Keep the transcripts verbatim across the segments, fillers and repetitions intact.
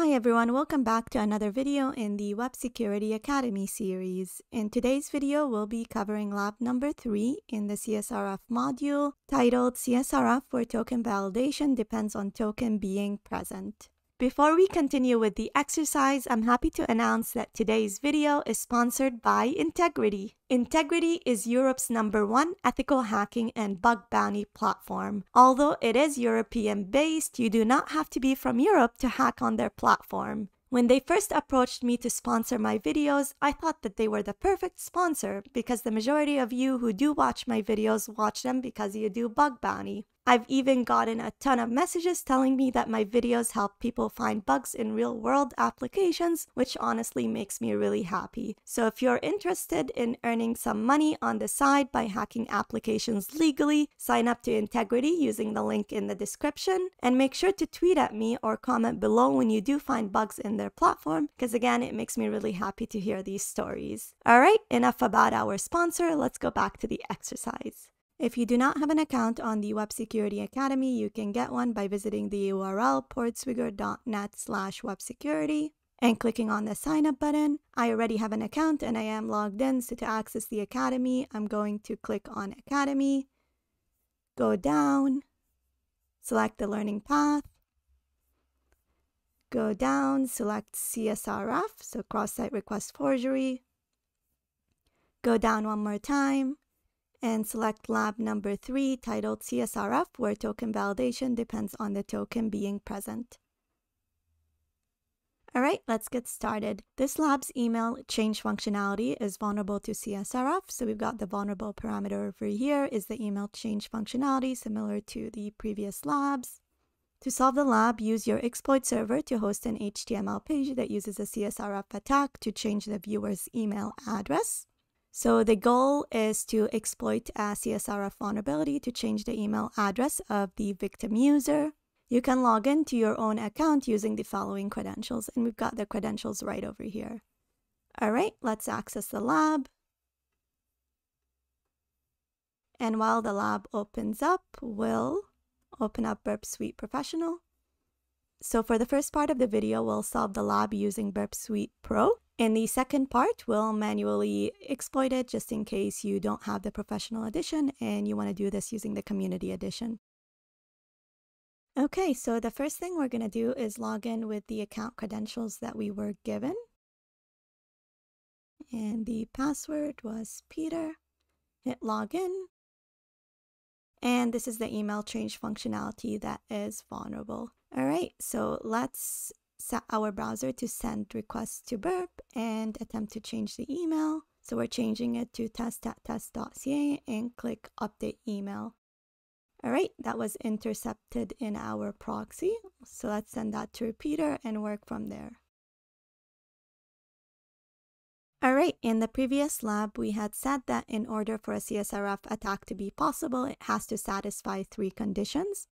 Hi everyone, welcome back to another video in the Web Security Academy series. In today's video, we'll be covering lab number three in the C S R F module titled C S R F where token validation depends on token being present. Before we continue with the exercise, I'm happy to announce that today's video is sponsored by Intigriti. Intigriti is Europe's number one ethical hacking and bug bounty platform. Although it is European-based, you do not have to be from Europe to hack on their platform. When they first approached me to sponsor my videos, I thought that they were the perfect sponsor because the majority of you who do watch my videos watch them because you do bug bounty. I've even gotten a ton of messages telling me that my videos help people find bugs in real-world applications, which honestly makes me really happy. So if you're interested in earning some money on the side by hacking applications legally, sign up to Intigriti using the link in the description, and make sure to tweet at me or comment below when you do find bugs in their platform, because again, it makes me really happy to hear these stories. Alright, enough about our sponsor, let's go back to the exercise. If you do not have an account on the Web Security Academy, you can get one by visiting the U R L portswigger dot net slash web security and clicking on the sign up button. I already have an account and I am logged in, so to access the Academy, I'm going to click on Academy, go down, select the learning path, go down, select C S R F, so cross-site request forgery, go down one more time, and select lab number three titled C S R F where token validation depends on the token being present. Alright, let's get started. This lab's email change functionality is vulnerable to C S R F, so we've got the vulnerable parameter over here is the email change functionality similar to the previous labs. To solve the lab, use your exploit server to host an H T M L page that uses a C S R F attack to change the viewer's email address. So the goal is to exploit a C S R F vulnerability to change the email address of the victim user. You can log in to your own account using the following credentials, and we've got the credentials right over here. All right, let's access the lab. And while the lab opens up, we'll open up Burp Suite Professional. So for the first part of the video, we'll solve the lab using Burp Suite Pro. In the second part, we'll manually exploit it just in case you don't have the professional edition and you want to do this using the community edition. Okay, so the first thing we're going to do is log in with the account credentials that we were given. And the password was Peter. Hit login. And this is the email change functionality that is vulnerable. All right, so let's set our browser to send requests to Burp and attempt to change the email. So we're changing it to test dot test dot c a and click update email. All right, that was intercepted in our proxy. So let's send that to Peter and work from there. All right, in the previous lab, we had said that in order for a C S R F attack to be possible, it has to satisfy three conditions.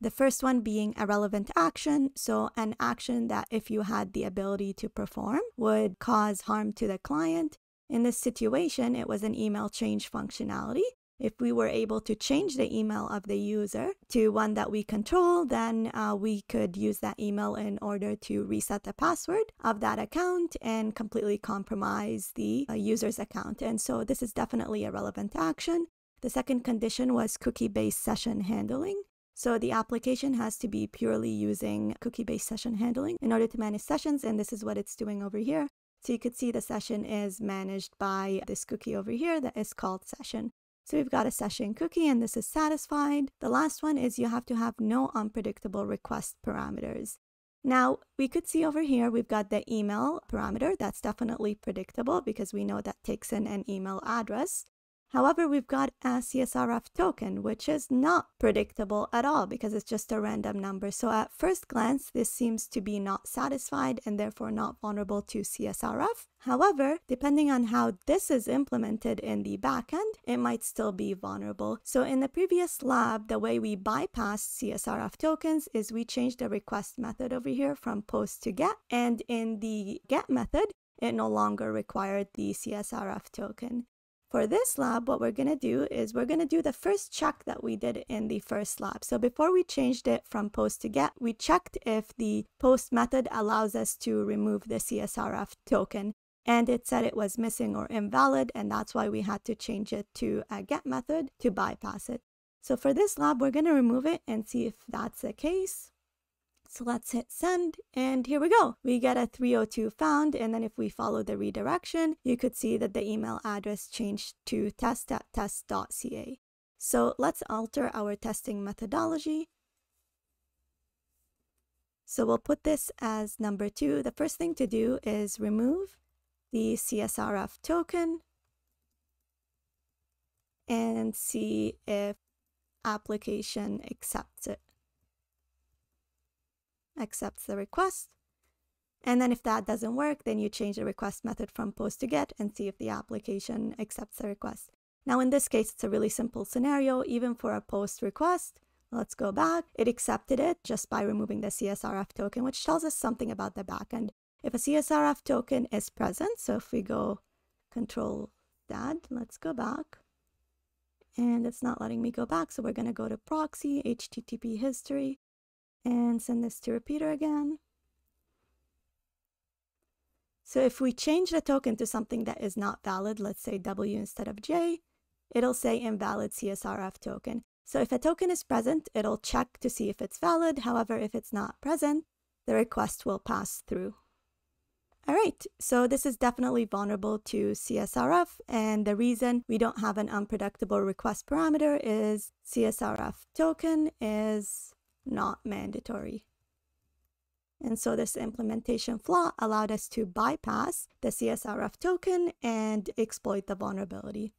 The first one being a relevant action, so an action that if you had the ability to perform would cause harm to the client. In this situation, it was an email change functionality. If we were able to change the email of the user to one that we control, then uh, we could use that email in order to reset the password of that account and completely compromise the uh, user's account. And so this is definitely a relevant action. The second condition was cookie-based session handling. So the application has to be purely using cookie-based session handling in order to manage sessions, and this is what it's doing over here. So you could see the session is managed by this cookie over here that is called session. So we've got a session cookie, and this is satisfied. The last one is you have to have no unpredictable request parameters. Now, we could see over here we've got the email parameter. That's definitely predictable because we know that takes in an email address. However, we've got a C S R F token, which is not predictable at all because it's just a random number. So at first glance, this seems to be not satisfied and therefore not vulnerable to C S R F. However, depending on how this is implemented in the backend, it might still be vulnerable. So in the previous lab, the way we bypassed C S R F tokens is we changed the request method over here from post to get. And in the get method, it no longer required the C S R F token. For this lab, what we're going to do is we're going to do the first check that we did in the first lab. So before we changed it from post to get, we checked if the post method allows us to remove the C S R F token. And it said it was missing or invalid, and that's why we had to change it to a get method to bypass it. So for this lab, we're going to remove it and see if that's the case. So let's hit send, and here we go. We get a three oh two found, and then if we follow the redirection, you could see that the email address changed to test at test dot c a. So let's alter our testing methodology. So we'll put this as number two. The first thing to do is remove the C S R F token and see if application accepts it. Accepts the request, and then if that doesn't work, then you change the request method from post to get and see if the application accepts the request. Now in this case, it's a really simple scenario. Even for a post request, let's go back. It accepted it just by removing the C S R F token, which tells us something about the backend. If a C S R F token is present, so if we go control that, let's go back, and it's not letting me go back, so we're going to go to proxy, H T T P history, and send this to repeater again. So if we change the token to something that is not valid, let's say W instead of J, it'll say invalid C S R F token. So if a token is present, it'll check to see if it's valid. However, if it's not present, the request will pass through. All right, so this is definitely vulnerable to C S R F, and the reason we don't have an unpredictable request parameter is C S R F token is not mandatory. And so this implementation flaw allowed us to bypass the C S R F token and exploit the vulnerability.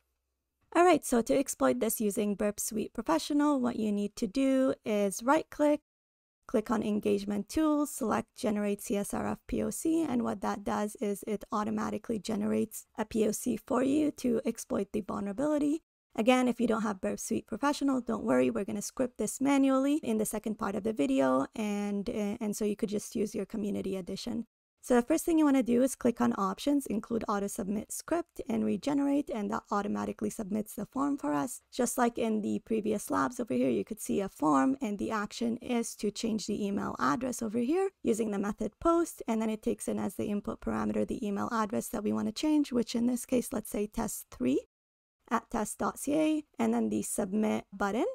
All right, so to exploit this using Burp Suite Professional, what you need to do is right-click, click on Engagement Tools, select Generate C S R F P O C, and what that does is it automatically generates a P O C for you to exploit the vulnerability. Again, if you don't have Burp Suite Professional, don't worry, we're going to script this manually in the second part of the video, and, and so you could just use your community edition. So the first thing you want to do is click on Options, include Auto Submit Script, and regenerate, and that automatically submits the form for us. Just like in the previous labs over here, you could see a form, and the action is to change the email address over here using the method post, and then it takes in as the input parameter the email address that we want to change, which in this case, let's say test three at test dot c a, and then the submit button.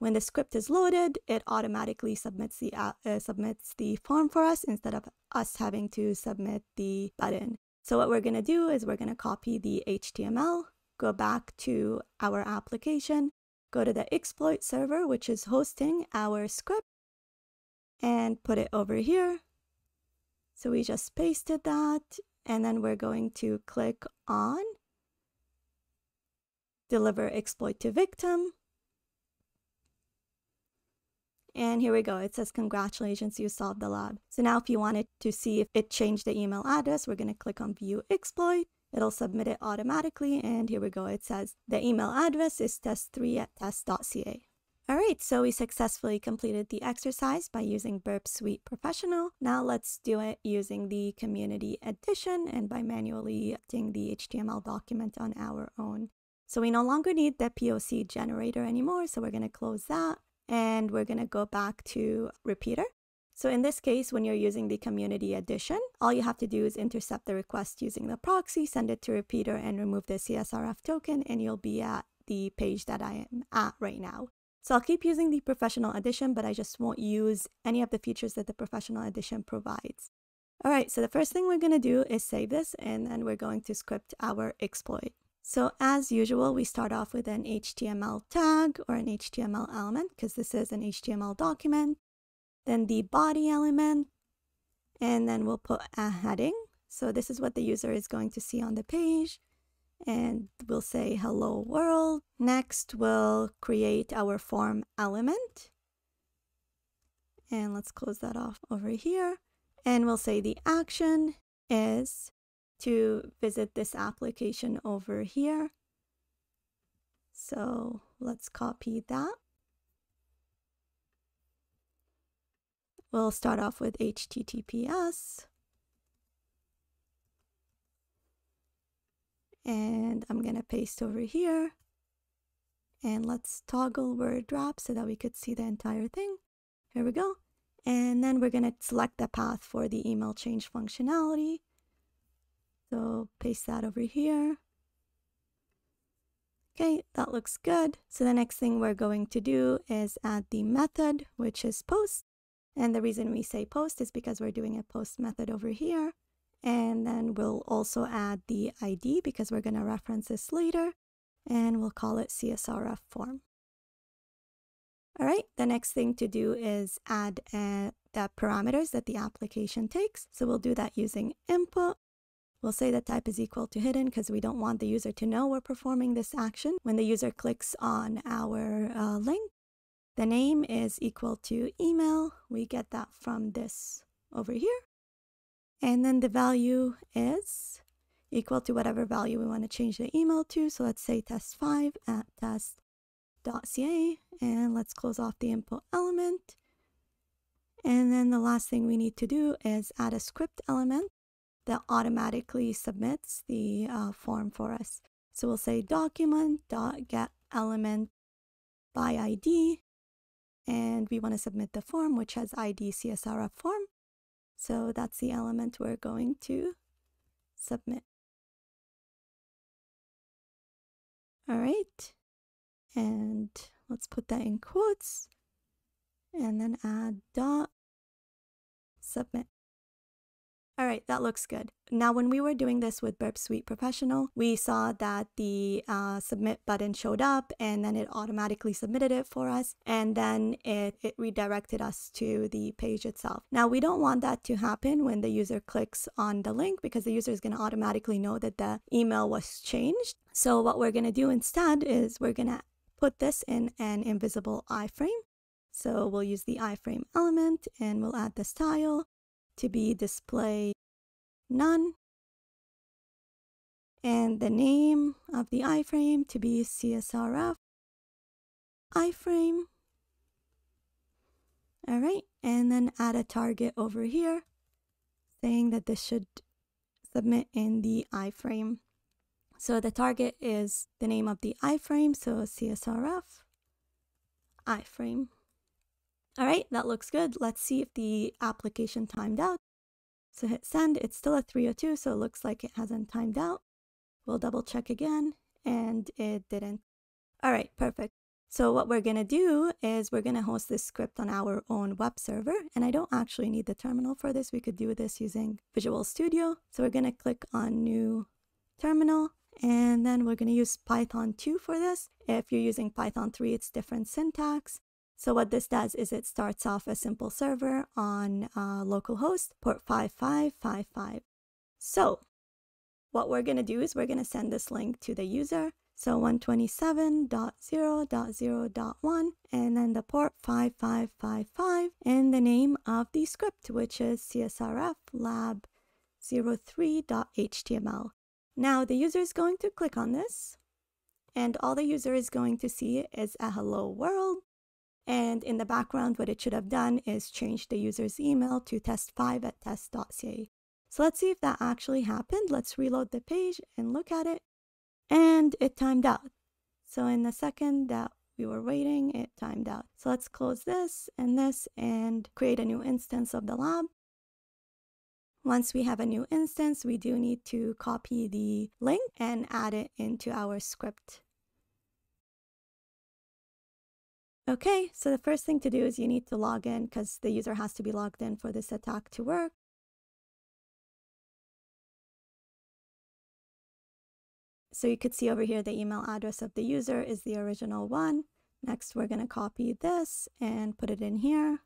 When the script is loaded, it automatically submits the uh, uh, submits the form for us instead of us having to submit the button. So what we're going to do is we're going to copy the H T M L, go back to our application, go to the exploit server, which is hosting our script, and put it over here. So we just pasted that, and then we're going to click on Deliver exploit to victim. And here we go. It says, congratulations, you solved the lab. So now if you wanted to see if it changed the email address, we're going to click on View Exploit. It'll submit it automatically. And here we go. It says the email address is test three at test dot c a. All right, so we successfully completed the exercise by using Burp Suite Professional. Now let's do it using the Community Edition and by manually editing the H T M L document on our own. So we no longer need the P O C generator anymore, so we're going to close that, and we're going to go back to repeater. So in this case, when you're using the Community Edition, all you have to do is intercept the request using the proxy, send it to repeater, and remove the C S R F token, and you'll be at the page that I am at right now. So I'll keep using the Professional Edition, but I just won't use any of the features that the Professional Edition provides. All right, so the first thing we're going to do is save this, and then we're going to script our exploit. So as usual, we start off with an H T M L tag or an H T M L element because this is an H T M L document, then the body element, and then we'll put a heading. So this is what the user is going to see on the page, and we'll say hello world. Next, we'll create our form element, and let's close that off over here, and we'll say the action is to visit this application over here. So let's copy that. We'll start off with H T T P S. and I'm gonna paste over here, and let's toggle where it drops so that we could see the entire thing. Here we go. And then we're gonna select the path for the email change functionality. So paste that over here. Okay, that looks good. So the next thing we're going to do is add the method, which is post. And the reason we say post is because we're doing a post method over here. And then we'll also add the I D because we're going to reference this later. And we'll call it C S R F form. All right, the next thing to do is add uh, the parameters that the application takes. So we'll do that using input. We'll say the type is equal to hidden because we don't want the user to know we're performing this action when the user clicks on our uh, link. The name is equal to email. We get that from this over here. And then the value is equal to whatever value we want to change the email to. So let's say test five at test dot c a, and let's close off the input element. And then the last thing we need to do is add a script element that automatically submits the uh, form for us. So we'll say document.getElement by I D, and we want to submit the form, which has I D C S R F form. So that's the element we're going to submit. All right, and let's put that in quotes, and then add dot submit. All right, that looks good. Now, when we were doing this with Burp Suite Professional, we saw that the uh, submit button showed up, and then it automatically submitted it for us, and then it, it redirected us to the page itself. Now, we don't want that to happen when the user clicks on the link, because the user is going to automatically know that the email was changed. So what we're going to do instead is we're going to put this in an invisible iframe. So we'll use the iframe element, and we'll add the style to be display none, and the name of the iframe to be C S R F iframe. All right, and then add a target over here saying that this should submit in the iframe. So the target is the name of the iframe, so C S R F iframe. All right, that looks good. Let's see if the application timed out. So hit send. It's still at three oh two, so it looks like it hasn't timed out. We'll double check again, and it didn't. All right, perfect. So what we're going to do is we're going to host this script on our own web server, and I don't actually need the terminal for this. We could do this using Visual Studio. So we're going to click on New Terminal, and then we're going to use Python two for this. If you're using Python three, it's different syntax. So what this does is it starts off a simple server on uh, localhost, port five five five five. So what we're going to do is we're going to send this link to the user. So one twenty-seven dot zero dot zero dot one, and then the port five five five five, and the name of the script, which is C S R F lab zero three dot h t m l. Now the user is going to click on this, and all the user is going to see is a hello world. And in the background, what it should have done is change the user's email to test five at test dot c a. So let's see if that actually happened. Let's reload the page and look at it. And it timed out. So in the second that we were waiting, it timed out. So let's close this and this and create a new instance of the lab. Once we have a new instance, we do need to copy the link and add it into our script. Okay, so the first thing to do is you need to log in because the user has to be logged in for this attack to work. So you could see over here the email address of the user is the original one. Next, we're going to copy this and put it in here.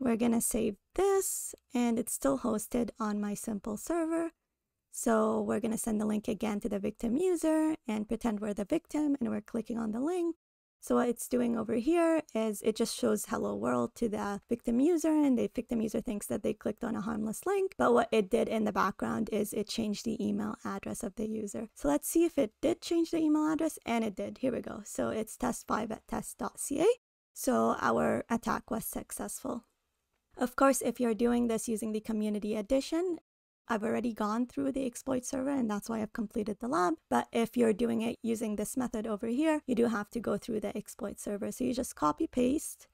We're going to save this, and it's still hosted on my simple server. So we're going to send the link again to the victim user and pretend we're the victim and we're clicking on the link. So what it's doing over here is it just shows hello world to the victim user, and the victim user thinks that they clicked on a harmless link. But what it did in the background is it changed the email address of the user. So let's see if it did change the email address, and it did. Here we go. So it's test five at test dot c a. So our attack was successful. Of course, if you're doing this using the community edition, I've already gone through the exploit server and that's why I've completed the lab. But if you're doing it using this method over here, you do have to go through the exploit server. So you just copy paste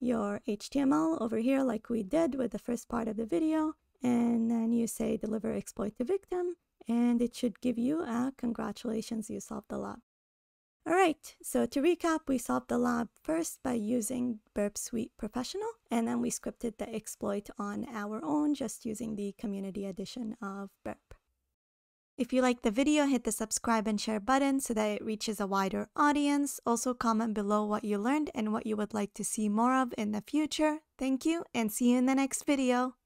your H T M L over here like we did with the first part of the video. And then you say deliver exploit to victim, and it should give you a congratulations, you solved the lab. All right, so to recap, we solved the lab first by using Burp Suite Professional, and then we scripted the exploit on our own just using the community edition of Burp. If you liked the video, hit the subscribe and share button so that it reaches a wider audience. Also comment below what you learned and what you would like to see more of in the future. Thank you, and see you in the next video.